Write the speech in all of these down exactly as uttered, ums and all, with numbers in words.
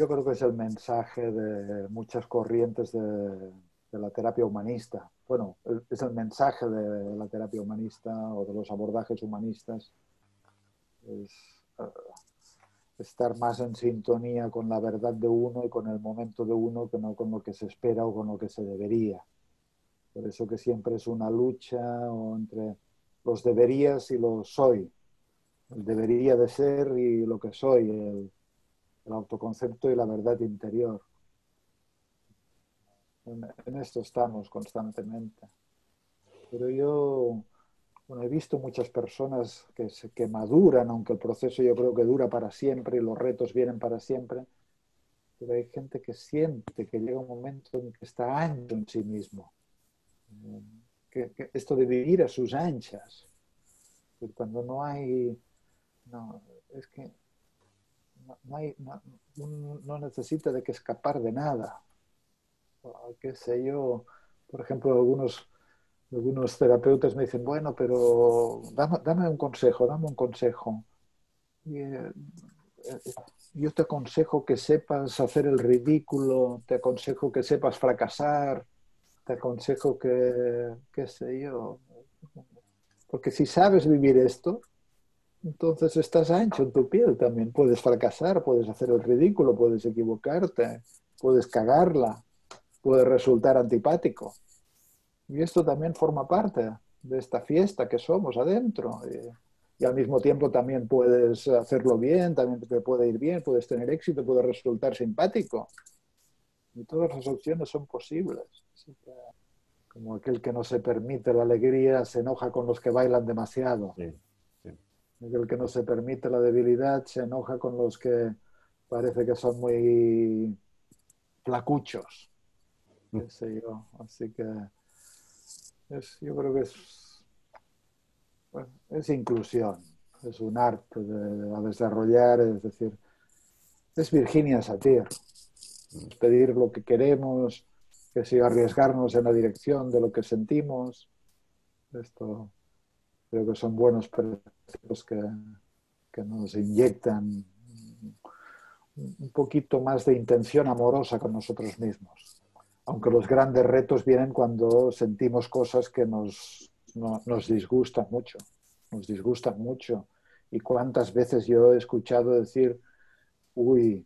yo creo que es el mensaje de muchas corrientes de, de la terapia humanista. Bueno, es el mensaje de la terapia humanista o de los abordajes humanistas. Es uh, estar más en sintonía con la verdad de uno y con el momento de uno que no con lo que se espera o con lo que se debería. Por eso que siempre es una lucha o entre los deberías y lo soy. El debería de ser y lo que soy, el, el autoconcepto y la verdad interior. En, en esto estamos constantemente. Pero yo bueno, he visto muchas personas que, se, que maduran, aunque el proceso yo creo que dura para siempre y los retos vienen para siempre, pero hay gente que siente que llega un momento en que está ancho en sí mismo. Que, que esto de vivir a sus anchas. Cuando no hay... No, es que no, no, hay, no, no necesita de que escapar de nada. O, qué sé yo, por ejemplo, algunos, algunos terapeutas me dicen, bueno, pero dame, dame un consejo, dame un consejo. Y, eh, yo te aconsejo que sepas hacer el ridículo, te aconsejo que sepas fracasar, te aconsejo que, qué sé yo... Porque si sabes vivir esto, entonces estás ancho en tu piel también. Puedes fracasar, puedes hacer el ridículo, puedes equivocarte, puedes cagarla, puedes resultar antipático. Y esto también forma parte de esta fiesta que somos adentro. Y, y al mismo tiempo también puedes hacerlo bien, también te puede ir bien, puedes tener éxito, puedes resultar simpático. Y todas las opciones son posibles. Así que... Como aquel que no se permite la alegría se enoja con los que bailan demasiado. Sí, sí. Aquel que no se permite la debilidad se enoja con los que parece que son muy flacuchos. Mm. Qué sé yo. Así que es, yo creo que es, bueno, es inclusión. Es un arte de, a desarrollar. Es decir, es Virginia Satir. Mm. Pedir lo que queremos. Que si arriesgarnos en la dirección de lo que sentimos, esto creo que son buenos preceptos que, que nos inyectan un poquito más de intención amorosa con nosotros mismos. Aunque los grandes retos vienen cuando sentimos cosas que nos, no, nos disgustan mucho, nos disgustan mucho. Y cuántas veces yo he escuchado decir, uy,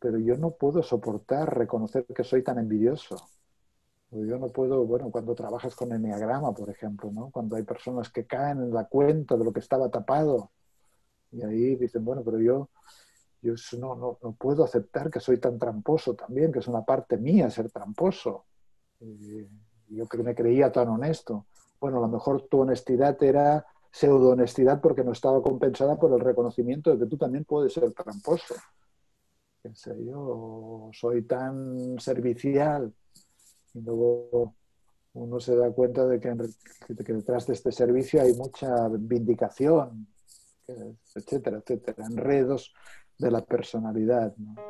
pero yo no puedo soportar reconocer que soy tan envidioso. Yo no puedo, bueno, cuando trabajas con Eneagrama, por ejemplo, ¿no? Cuando hay personas que caen en la cuenta de lo que estaba tapado y ahí dicen, bueno, pero yo, yo no, no, no puedo aceptar que soy tan tramposo también, que es una parte mía ser tramposo. Y yo que me creía tan honesto. Bueno, a lo mejor tu honestidad era pseudo-honestidad porque no estaba compensada por el reconocimiento de que tú también puedes ser tramposo. Qué sé yo, soy tan servicial. Y luego uno se da cuenta de que, que detrás de este servicio hay mucha vindicación, etcétera, etcétera, enredos de la personalidad, ¿no?